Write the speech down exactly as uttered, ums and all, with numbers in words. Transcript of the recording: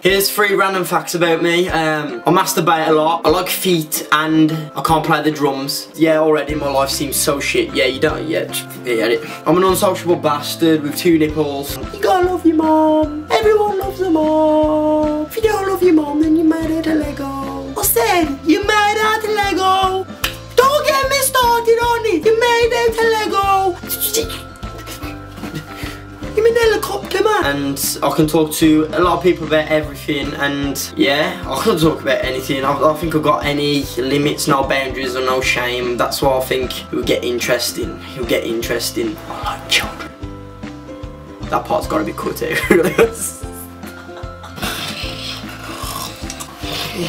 Here's three random facts about me. Um, I masturbate a lot, I like feet, and I can't play the drums. Yeah, already my life seems so shit. Yeah, you don't, yeah, forget it. I'm an unsociable bastard with two nipples. You gotta love your mom. Everyone loves their mom. If you don't love your mom, then you're made out of Lego. I said, you're made out of Lego. Don't get me started on it. You're made out of Lego. And I can talk to a lot of people about everything, and yeah, I can talk about anything. I don't think I've got any limits, no boundaries or no shame. That's why I think it'll get interesting. It'll get interesting. I like children. That part's got to be cut out.